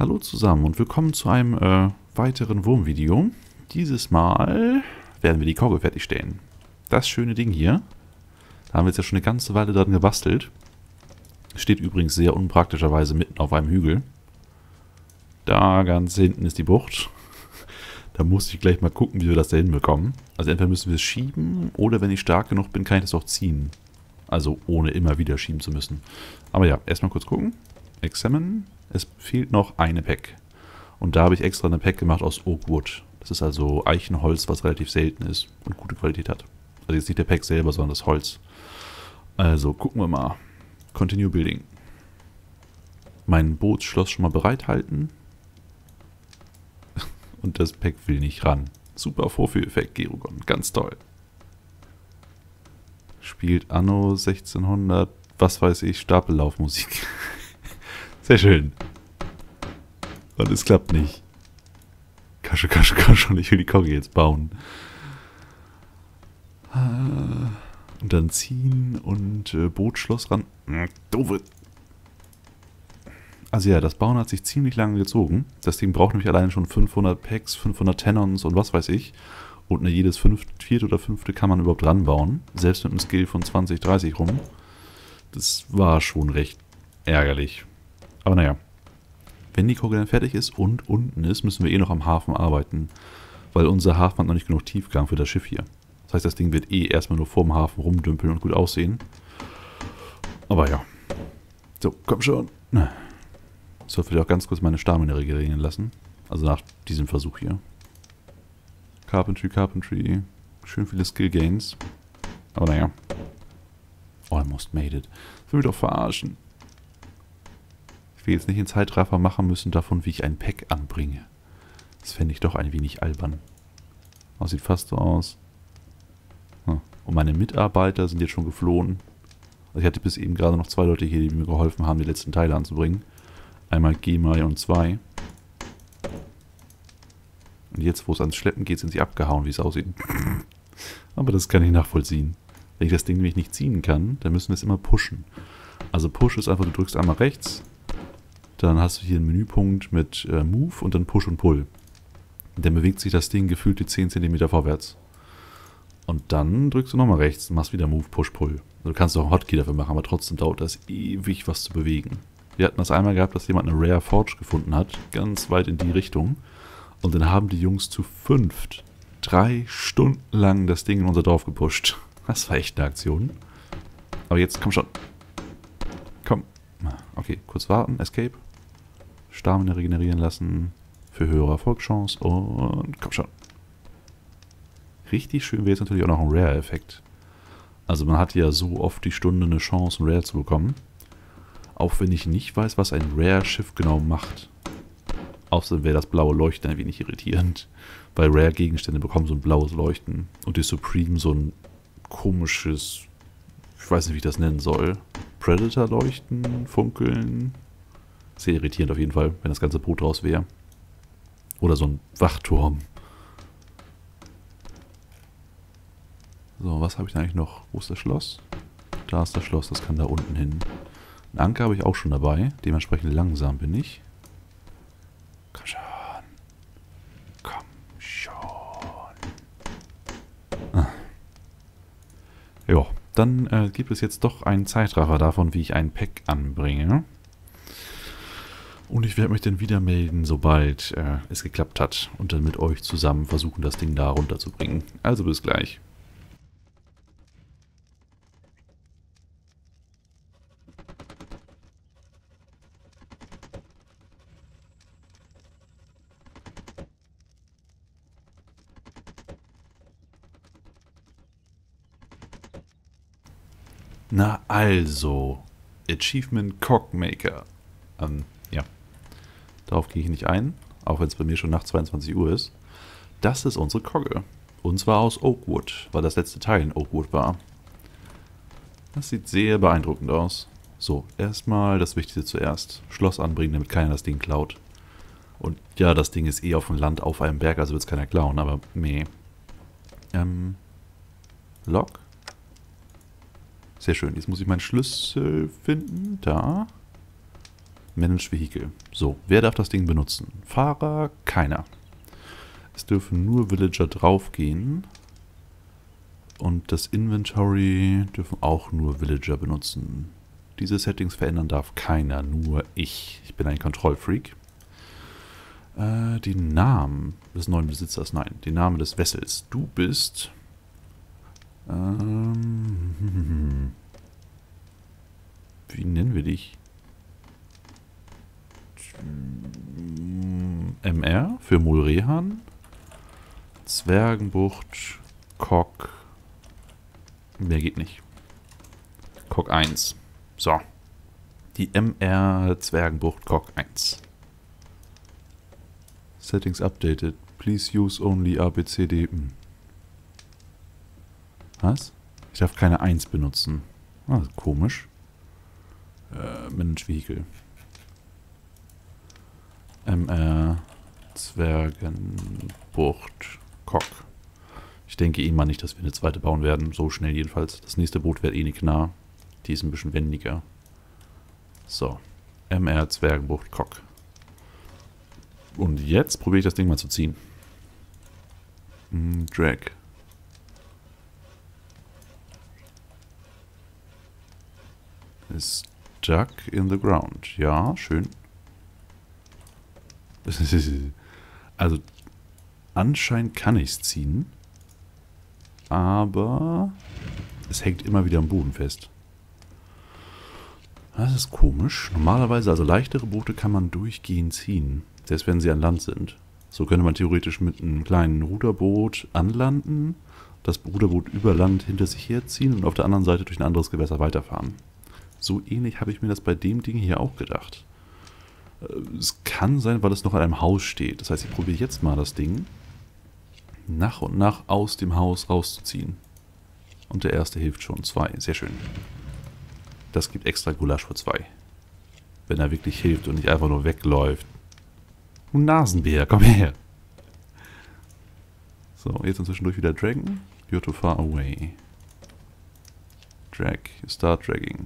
Hallo zusammen und willkommen zu einem weiteren Wurmvideo. Dieses Mal werden wir die Kogge fertigstellen. Das schöne Ding hier. Da haben wir jetzt ja schon eine ganze Weile dran gebastelt. Steht übrigens sehr unpraktischerweise mitten auf einem Hügel. Da ganz hinten ist die Bucht. Da muss ich gleich mal gucken, wie wir das da hinbekommen. Also entweder müssen wir es schieben oder wenn ich stark genug bin, kann ich das auch ziehen. Also ohne immer wieder schieben zu müssen. Aber ja, erstmal kurz gucken. Examine. Es fehlt noch eine Pack. Und da habe ich extra eine Pack gemacht aus Oakwood. Das ist also Eichenholz, was relativ selten ist und gute Qualität hat. Also jetzt nicht der Pack selber, sondern das Holz. Also gucken wir mal. Continue Building. Mein Bootsschloss schon mal bereithalten. Und das Pack will nicht ran. Super Vorführeffekt, Gerugon. Ganz toll. Spielt Anno 1600, was weiß ich, Stapellaufmusik. Sehr schön. Und es klappt nicht. Kasche, Kasche, Kasche. Und ich will die Kogge jetzt bauen. Und dann ziehen und Bootschloss ran. Doofe. Also ja, das Bauen hat sich ziemlich lange gezogen. Das Ding braucht nämlich alleine schon 500 Packs, 500 Tenons und was weiß ich. Und jedes vierte oder fünfte kann man überhaupt ranbauen. Selbst mit einem Skill von 20, 30 rum. Das war schon recht ärgerlich. Aber naja, wenn die Kogge dann fertig ist und unten ist, müssen wir eh noch am Hafen arbeiten. Weil unser Hafen hat noch nicht genug Tiefgang für das Schiff hier. Das heißt, das Ding wird eh erstmal nur vorm Hafen rumdümpeln und gut aussehen. Aber ja. So, komm schon. Ich sollte vielleicht auch ganz kurz meine Stamina regenerieren lassen. Also nach diesem Versuch hier. Carpentry, Carpentry. Schön viele Skill Gains. Aber naja. Almost made it. Das will mich doch verarschen. Jetzt nicht in Zeitraffer machen müssen davon, wie ich ein Pack anbringe. Das fände ich doch ein wenig albern. Oh, sieht fast so aus. Hm. Und meine Mitarbeiter sind jetzt schon geflohen. Also ich hatte bis eben gerade noch zwei Leute hier, die mir geholfen haben, die letzten Teile anzubringen. Einmal Gemai und zwei. Und jetzt, wo es ans Schleppen geht, sind sie abgehauen, wie es aussieht. Aber das kann ich nachvollziehen. Wenn ich das Ding nämlich nicht ziehen kann, dann müssen wir es immer pushen. Also Push ist einfach, du drückst einmal rechts. Dann hast du hier einen Menüpunkt mit Move und dann Push und Pull. Dann bewegt sich das Ding gefühlt die 10 cm vorwärts. Und dann drückst du nochmal rechts und machst wieder Move, Push, Pull. Also du kannst auch einen Hotkey dafür machen, aber trotzdem dauert das ewig, was zu bewegen. Wir hatten das einmal gehabt, dass jemand eine Rare Forge gefunden hat, ganz weit in die Richtung. Und dann haben die Jungs zu 5 3 Stunden lang das Ding in unser Dorf gepusht. Das war echt eine Aktion. Aber jetzt, komm schon. Komm. Okay, kurz warten, Escape. Stamina regenerieren lassen für höhere Erfolgschance und komm schon. Richtig schön wäre jetzt natürlich auch noch ein Rare-Effekt. Also man hat ja so oft die Stunde eine Chance, ein Rare zu bekommen. Auch wenn ich nicht weiß, was ein Rare-Schiff genau macht. Außerdem wäre das blaue Leuchten ein wenig irritierend. Weil Rare-Gegenstände bekommen so ein blaues Leuchten. Und die Supreme so ein komisches, ich weiß nicht, wie ich das nennen soll. Predator leuchten, funkeln. Sehr irritierend auf jeden Fall, wenn das ganze Boot raus wäre. Oder so ein Wachturm. So, was habe ich denn eigentlich noch? Wo ist das Schloss? Da ist das Schloss, das kann da unten hin. Einen Anker habe ich auch schon dabei, dementsprechend langsam bin ich. Komm schon. Komm schon. Ah. Ja. Dann gibt es jetzt doch einen Zeitraffer davon, wie ich ein Pack anbringe. Und ich werde mich dann wieder melden, sobald es geklappt hat. Und dann mit euch zusammen versuchen, das Ding da runterzubringen. Also bis gleich. Na also, Achievement Cogmaker. Ja, darauf gehe ich nicht ein, auch wenn es bei mir schon nach 22 Uhr ist. Das ist unsere Kogge. Und zwar aus Oakwood, weil das letzte Teil in Oakwood war. Das sieht sehr beeindruckend aus. So, erstmal das Wichtigste zuerst. Schloss anbringen, damit keiner das Ding klaut. Und ja, das Ding ist eh auf dem Land, auf einem Berg, also wird es keiner klauen, aber meh. Log? Sehr schön. Jetzt muss ich meinen Schlüssel finden. Da. Manage Vehicle. So, wer darf das Ding benutzen? Fahrer? Keiner. Es dürfen nur Villager draufgehen. Und das Inventory dürfen auch nur Villager benutzen. Diese Settings verändern darf keiner, nur ich. Ich bin ein Kontrollfreak. Die Namen des neuen Besitzers, nein, die Namen des Wessels. Du bist... Wie nennen wir dich? MR für Mulrehan. Zwergenbucht Cog. Mehr geht nicht. Cog 1. So. Die MR Zwergenbucht Cog 1. Settings updated. Please use only ABCD. Was? Ich darf keine 1 benutzen. Ah, komisch. Manage Vehicle. MR Zwergenbucht Cog. Ich denke eh mal nicht, dass wir eine zweite bauen werden. So schnell jedenfalls. Das nächste Boot wird eh nicht nah. Die ist ein bisschen wendiger. So. MR Zwergenbucht Cog. Und jetzt probiere ich das Ding mal zu ziehen. Drag. Ist stuck in the ground. Ja, schön. Also, anscheinend kann ich es ziehen. Aber es hängt immer wieder am Boden fest. Das ist komisch. Normalerweise, also leichtere Boote kann man durchgehend ziehen. Selbst wenn sie an Land sind. So könnte man theoretisch mit einem kleinen Ruderboot anlanden, das Ruderboot über Land hinter sich herziehen und auf der anderen Seite durch ein anderes Gewässer weiterfahren. So ähnlich habe ich mir das bei dem Ding hier auch gedacht. Es kann sein, weil es noch an einem Haus steht. Das heißt, ich probiere jetzt mal das Ding nach und nach aus dem Haus rauszuziehen. Und der erste hilft schon. 2. Sehr schön. Das gibt extra Gulasch für 2. Wenn er wirklich hilft und nicht einfach nur wegläuft. Du Nasenbär, komm her! So, jetzt inzwischen durch wieder draggen. You're too far away. Drag. Start dragging.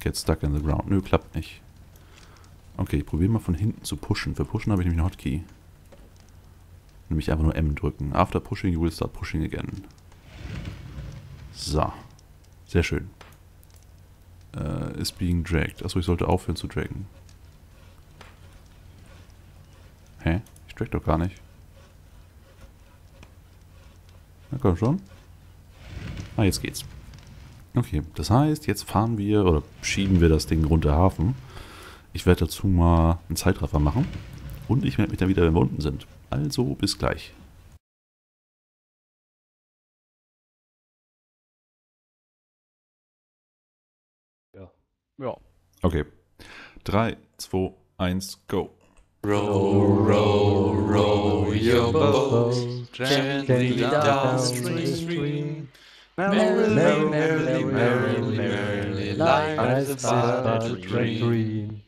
Get stuck in the ground. Nö, klappt nicht. Okay, ich probiere mal von hinten zu pushen. Für pushen habe ich nämlich einen Hotkey. Nämlich einfach nur M drücken. After pushing, you will start pushing again. So. Sehr schön. Is being dragged. Achso, ich sollte aufhören zu draggen. Hä? Ich drag doch gar nicht. Na komm schon. Ah, jetzt geht's. Okay, das heißt, jetzt fahren wir oder schieben wir das Ding runter Hafen. Ich werde dazu mal einen Zeitraffer machen. Und ich melde mich dann wieder, wenn wir unten sind. Also, bis gleich. Ja. Ja. Okay. 3, 2, 1, go. Row, row, row your boat, gently downstream. Merrily, merrily, merrily, merrily, life is but a dream.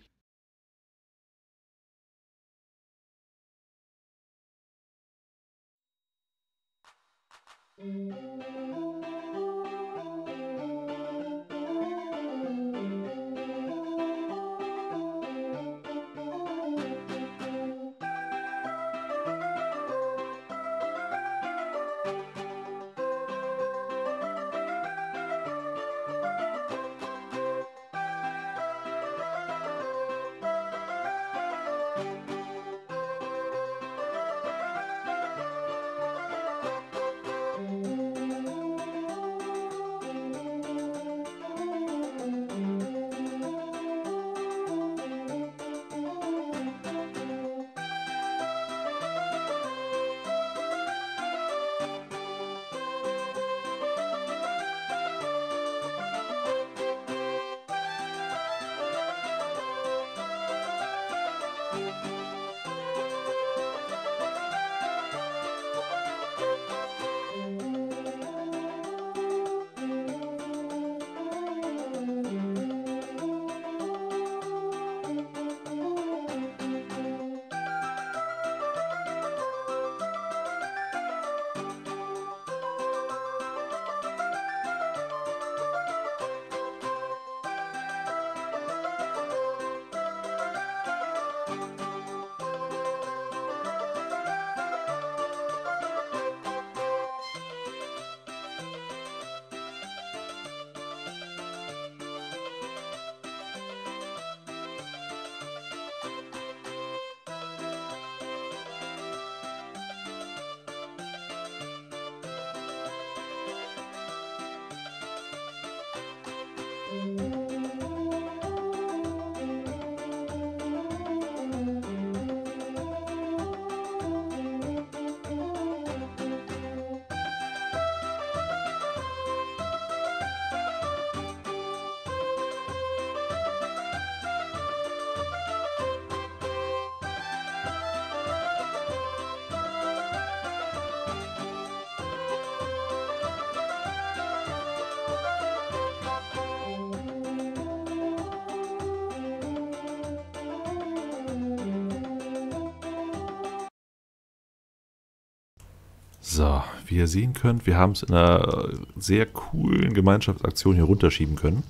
So, wie ihr sehen könnt, wir haben es in einer sehr coolen Gemeinschaftsaktion hier runterschieben können.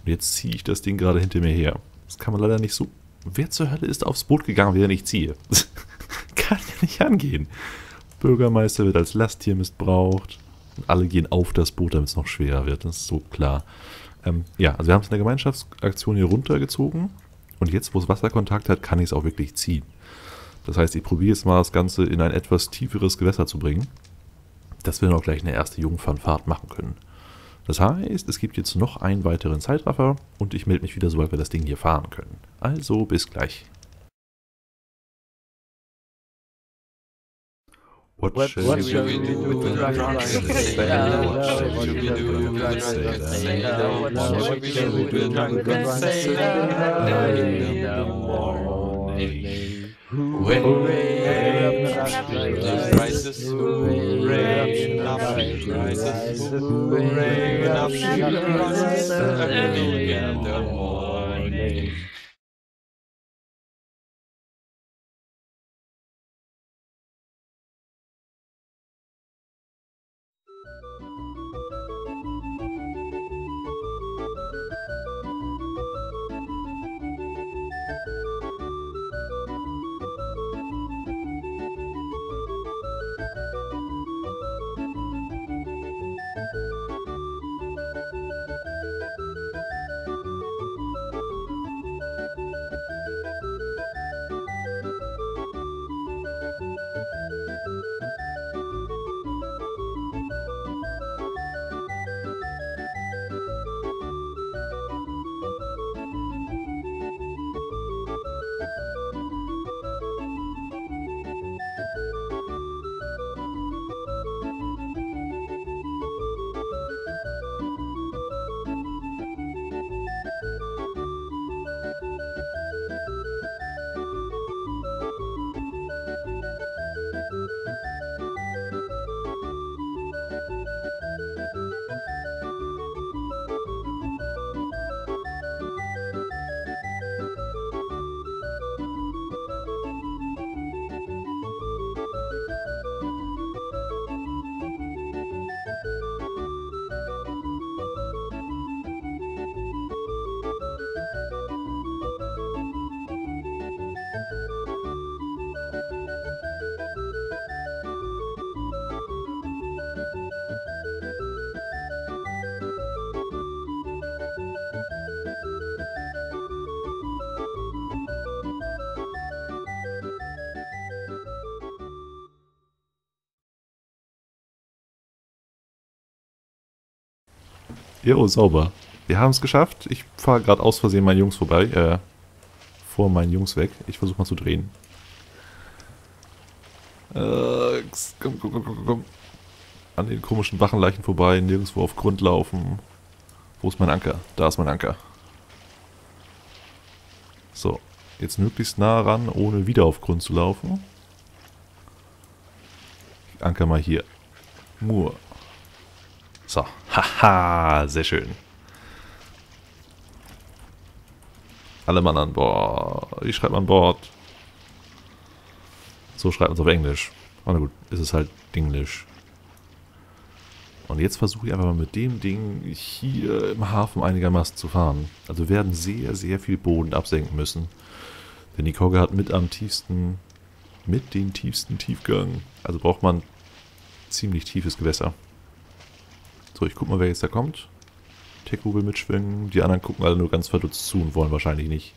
Und jetzt ziehe ich das Ding gerade hinter mir her. Das kann man leider nicht so... Wer zur Hölle ist aufs Boot gegangen, wenn ich ziehe? Kann ja nicht angehen. Bürgermeister wird als Lasttier missbraucht. Und alle gehen auf das Boot, damit es noch schwerer wird. Das ist so klar. Ja, also wir haben es in der Gemeinschaftsaktion hier runtergezogen. Und jetzt, wo es Wasserkontakt hat, kann ich es auch wirklich ziehen. Das heißt, ich probiere jetzt mal das Ganze in ein etwas tieferes Gewässer zu bringen, dass wir dann auch gleich eine erste Jungfernfahrt machen können. Das heißt, es gibt jetzt noch einen weiteren Zeitraffer und ich melde mich wieder, sobald wir das Ding hier fahren können. Also, bis gleich. Jo, sauber. Wir haben es geschafft. Ich fahre gerade aus Versehen meinen Jungs vorbei. Vor meinen Jungs weg. Ich versuche mal zu drehen. Komm, komm, komm, komm, komm. An den komischen Wachenleichen vorbei. Nirgendwo auf Grund laufen. Wo ist mein Anker? Da ist mein Anker. So. Jetzt möglichst nah ran, ohne wieder auf Grund zu laufen. Ich anker mal hier. Mur. So, haha, sehr schön. Alle Mann an Bord. Ich schreibe an Bord. So schreibt man es auf Englisch. Oh, na gut, ist es halt Dinglisch. Und jetzt versuche ich einfach mal mit dem Ding hier im Hafen einigermaßen zu fahren. Also wir werden sehr, sehr viel Boden absenken müssen. Denn die Kogge hat mit den tiefsten Tiefgang. Also braucht man ziemlich tiefes Gewässer. So, ich guck mal, wer jetzt da kommt. Teko will mitschwingen. Die anderen gucken alle nur ganz verdutzt zu und wollen wahrscheinlich nicht.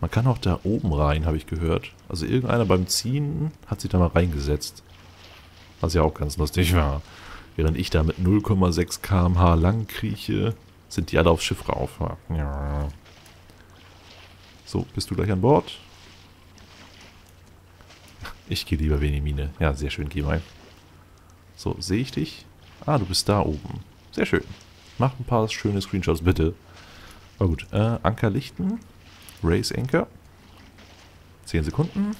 Man kann auch da oben rein, habe ich gehört. Also irgendeiner beim Ziehen hat sich da mal reingesetzt. Was ja auch ganz lustig war. Während ich da mit 0,6 km/h lang krieche, sind die alle aufs Schiff rauf. Ja. So, bist du gleich an Bord? Ich gehe lieber wenig Mine. Ja, sehr schön, geh mal. So, sehe ich dich? Ah, du bist da oben. Sehr schön. Mach ein paar schöne Screenshots, bitte. Aber gut, Anker lichten. Raise Anker. 10 Sekunden.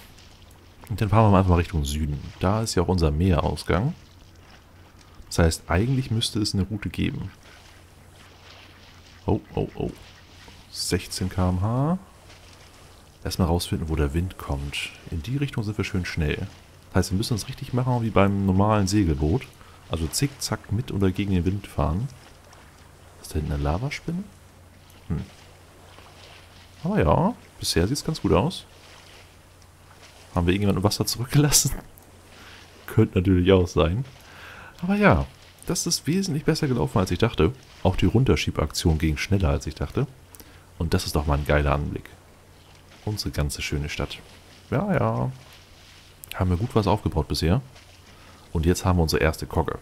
Und dann fahren wir mal einfach mal Richtung Süden. Da ist ja auch unser Meerausgang. Das heißt, eigentlich müsste es eine Route geben. Oh, oh, oh. 16 km/h. Erstmal rausfinden, wo der Wind kommt. In die Richtung sind wir schön schnell. Das heißt, wir müssen uns richtig machen wie beim normalen Segelboot. Also zickzack mit oder gegen den Wind fahren. Ist da hinten eine Lavaspinne? Hm. Aber ja, bisher sieht es ganz gut aus. Haben wir irgendjemanden im Wasser zurückgelassen? Könnte natürlich auch sein. Aber ja, das ist wesentlich besser gelaufen, als ich dachte. Auch die Runterschiebaktion ging schneller, als ich dachte. Und das ist doch mal ein geiler Anblick. Unsere ganze schöne Stadt. Ja, ja. Haben wir gut was aufgebaut bisher. Und jetzt haben wir unsere erste Kogge.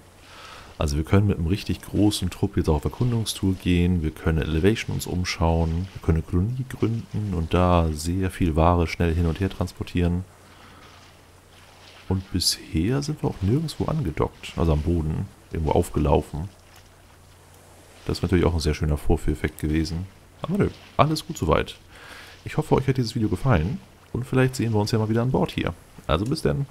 Also wir können mit einem richtig großen Trupp jetzt auch auf Erkundungstour gehen. Wir können Elevation uns umschauen. Wir können eine Kolonie gründen und da sehr viel Ware schnell hin und her transportieren. Und bisher sind wir auch nirgendwo angedockt. Also am Boden. Irgendwo aufgelaufen. Das ist natürlich auch ein sehr schöner Vorführeffekt gewesen. Aber nö, alles gut soweit. Ich hoffe, euch hat dieses Video gefallen und vielleicht sehen wir uns ja mal wieder an Bord hier. Also bis dann.